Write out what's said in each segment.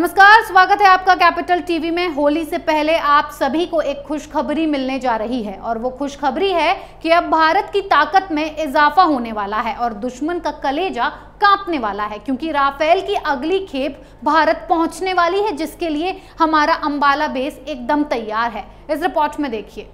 नमस्कार, स्वागत है आपका कैपिटल टीवी में। होली से पहले आप सभी को एक खुशखबरी मिलने जा रही है और वो खुशखबरी है कि अब भारत की ताकत में इजाफा होने वाला है और दुश्मन का कलेजा कांपने वाला है, क्योंकि राफेल की अगली खेप भारत पहुंचने वाली है, जिसके लिए हमारा अंबाला बेस एकदम तैयार है। इस रिपोर्ट में देखिए।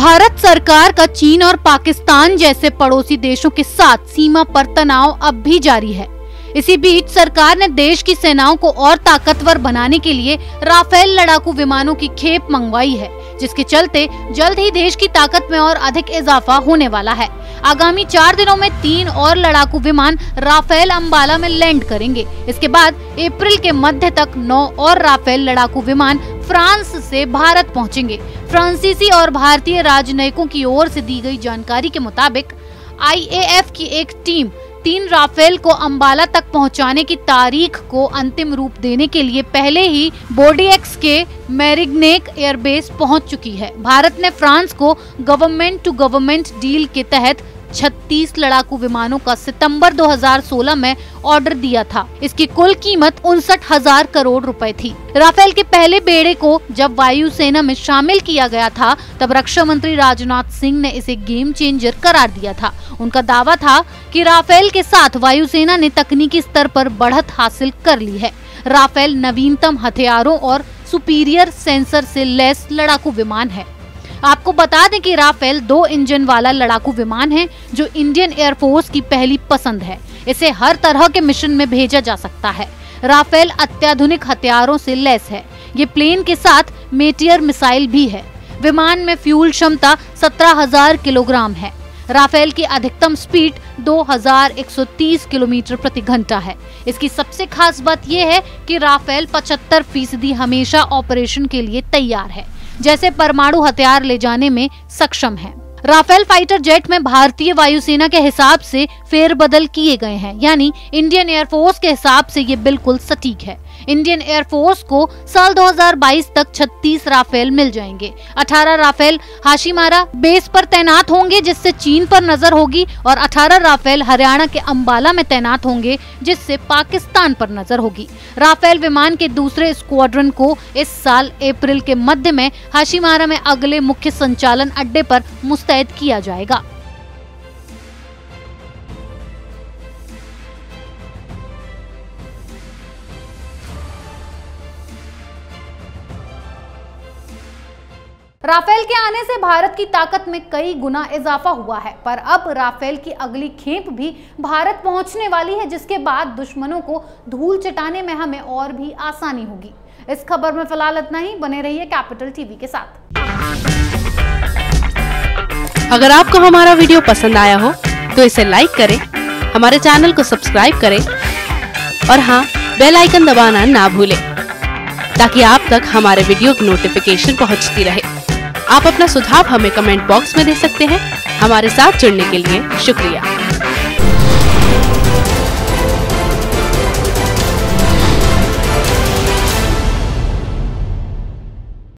भारत सरकार का चीन और पाकिस्तान जैसे पड़ोसी देशों के साथ सीमा पर तनाव अब भी जारी है। इसी बीच सरकार ने देश की सेनाओं को और ताकतवर बनाने के लिए राफेल लड़ाकू विमानों की खेप मंगवाई है, जिसके चलते जल्द ही देश की ताकत में और अधिक इजाफा होने वाला है। आगामी 4 दिनों में 3 और लड़ाकू विमान राफेल अंबाला में लैंड करेंगे। इसके बाद अप्रैल के मध्य तक 9 और राफेल लड़ाकू विमान फ्रांस से भारत पहुँचेंगे। फ्रांसीसी और भारतीय राजनयिकों की ओर से दी गयी जानकारी के मुताबिक IAF की एक टीम 3 राफेल को अंबाला तक पहुंचाने की तारीख को अंतिम रूप देने के लिए पहले ही बोर्डियक्स के मेरिग्नेक एयरबेस पहुंच चुकी है। भारत ने फ्रांस को गवर्नमेंट टू गवर्नमेंट डील के तहत 36 लड़ाकू विमानों का सितंबर 2016 में ऑर्डर दिया था। इसकी कुल कीमत 59,000 करोड़ रुपए थी। राफेल के पहले बेड़े को जब वायुसेना में शामिल किया गया था, तब रक्षा मंत्री राजनाथ सिंह ने इसे गेम चेंजर करार दिया था। उनका दावा था कि राफेल के साथ वायुसेना ने तकनीकी स्तर पर बढ़त हासिल कर ली है। राफेल नवीनतम हथियारों और सुपीरियर सेंसर से लैस लड़ाकू विमान है। आपको बता दें कि राफेल 2 इंजन वाला लड़ाकू विमान है, जो इंडियन एयरफोर्स की पहली पसंद है। इसे हर तरह के मिशन में भेजा जा सकता है। राफेल अत्याधुनिक हथियारों से लैस है। ये प्लेन के साथ मेटियर मिसाइल भी है। विमान में फ्यूल क्षमता 17,000 किलोग्राम है। राफेल की अधिकतम स्पीड 2130 किलोमीटर प्रति घंटा है। इसकी सबसे खास बात यह है कि राफेल 75% हमेशा ऑपरेशन के लिए तैयार है, जैसे परमाणु हथियार ले जाने में सक्षम है। राफेल फाइटर जेट में भारतीय वायुसेना के हिसाब से फेरबदल किए गए हैं, यानी इंडियन एयरफोर्स के हिसाब से ये बिल्कुल सटीक है। इंडियन एयरफोर्स को साल 2022 तक 36 राफेल मिल जाएंगे। 18 राफेल हाशिमारा बेस पर तैनात होंगे, जिससे चीन पर नजर होगी, और 18 राफेल हरियाणा के अंबाला में तैनात होंगे, जिससे पाकिस्तान पर नजर होगी। राफेल विमान के दूसरे स्क्वाड्रन को इस साल अप्रैल के मध्य में हाशिमारा में अगले मुख्य संचालन अड्डे पर मुस्तैद किया जाएगा। राफेल के आने से भारत की ताकत में कई गुना इजाफा हुआ है, पर अब राफेल की अगली खेप भी भारत पहुंचने वाली है, जिसके बाद दुश्मनों को धूल चटाने में हमें और भी आसानी होगी। इस खबर में फिलहाल इतना ही। बने रहिए कैपिटल टीवी के साथ। अगर आपको हमारा वीडियो पसंद आया हो तो इसे लाइक करें, हमारे चैनल को सब्सक्राइब करें और हाँ, बेल आइकन दबाना ना भूलें, ताकि आप तक हमारे वीडियो की नोटिफिकेशन पहुंचती रहे। आप अपना सुझाव हमें कमेंट बॉक्स में दे सकते हैं। हमारे साथ जुड़ने के लिए शुक्रिया।